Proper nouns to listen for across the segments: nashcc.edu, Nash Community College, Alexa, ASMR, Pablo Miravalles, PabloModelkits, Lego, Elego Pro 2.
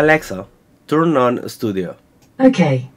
Alexa, turn on studio. Okay.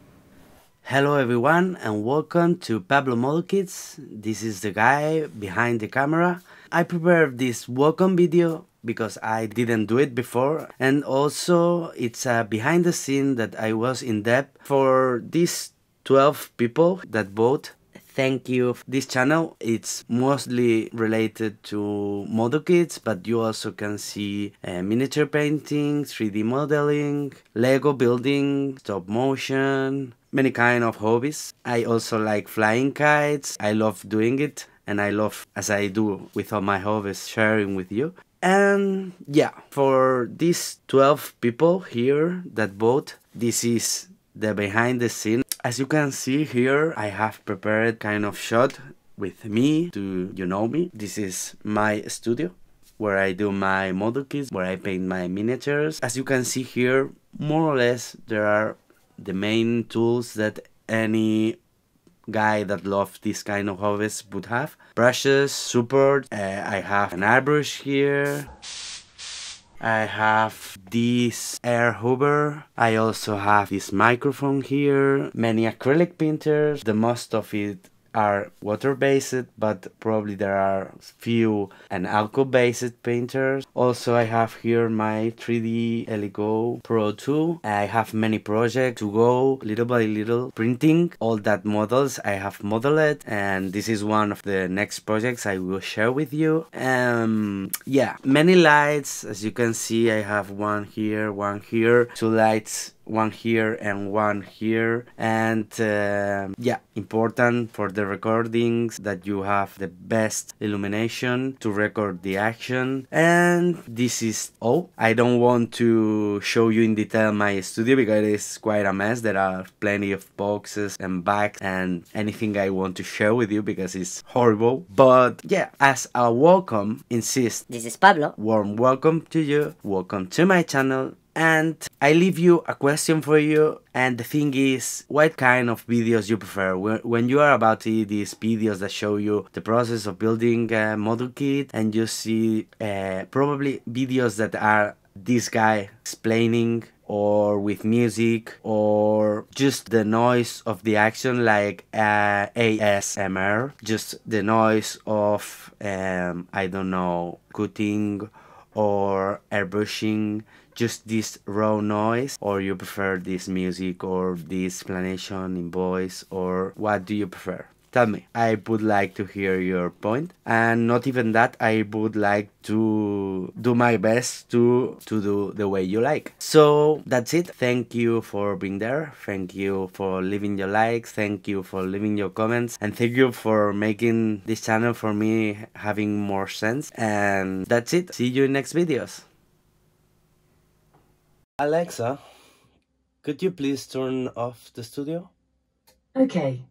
Hello everyone and welcome to PabloModelkits. This is the guy behind the camera. I prepared this welcome video because I didn't do it before, and also it's a behind the scene that I was in depth for these 12 people that vote. Thank you. This channel, it's mostly related to model kits, but you also can see miniature painting, 3D modeling, Lego building, stop motion, many kind of hobbies. I also like flying kites. I love doing it, and I love, as I do with all my hobbies, sharing with you. And yeah, for these 12 people here that vote, this is the behind the scene. As you can see here, I have prepared kind of shot with me to you know me. This is my studio where I do my model kits, where I paint my miniatures. As you can see here, more or less there are the main tools that any guy that loves this kind of hobbies would have. Brushes, supports, I have an airbrush here. I have this air hoover. I also have this microphone here, many acrylic painters. The most of it are water-based, but probably there are few and alcohol-based painters. Also, I have here my 3D Elego Pro 2. I have many projects to go, little by little, printing all that models I have modeled, and this is one of the next projects I will share with you. Yeah, many lights. As you can see, I have one here, two lights, one here and one here, and yeah, important for the recordings that you have the best illumination to record the action. And this is all. I don't want to show you in detail my studio because it's quite a mess. There are plenty of boxes and bags and anything I want to share with you because it's horrible. But yeah, as a welcome, insist, this is Pablo. Warm welcome to you, welcome to my channel. And I leave you a question for you, and the thing is, what kind of videos you prefer? When you are about to see these videos that show you the process of building a model kit, and you see probably videos that are this guy explaining, or with music, or just the noise of the action, like ASMR, just the noise of, I don't know, cutting or airbrushing, just this raw noise, or you prefer this music or this explanation in voice, or what do you prefer? Tell me, I would like to hear your point. And not even that, I would like to do my best to do the way you like. So that's it. Thank you for being there. Thank you for leaving your likes. Thank you for leaving your comments. And thank you for making this channel for me having more sense. And that's it. See you in next videos. Alexa, could you please turn off the studio? Okay.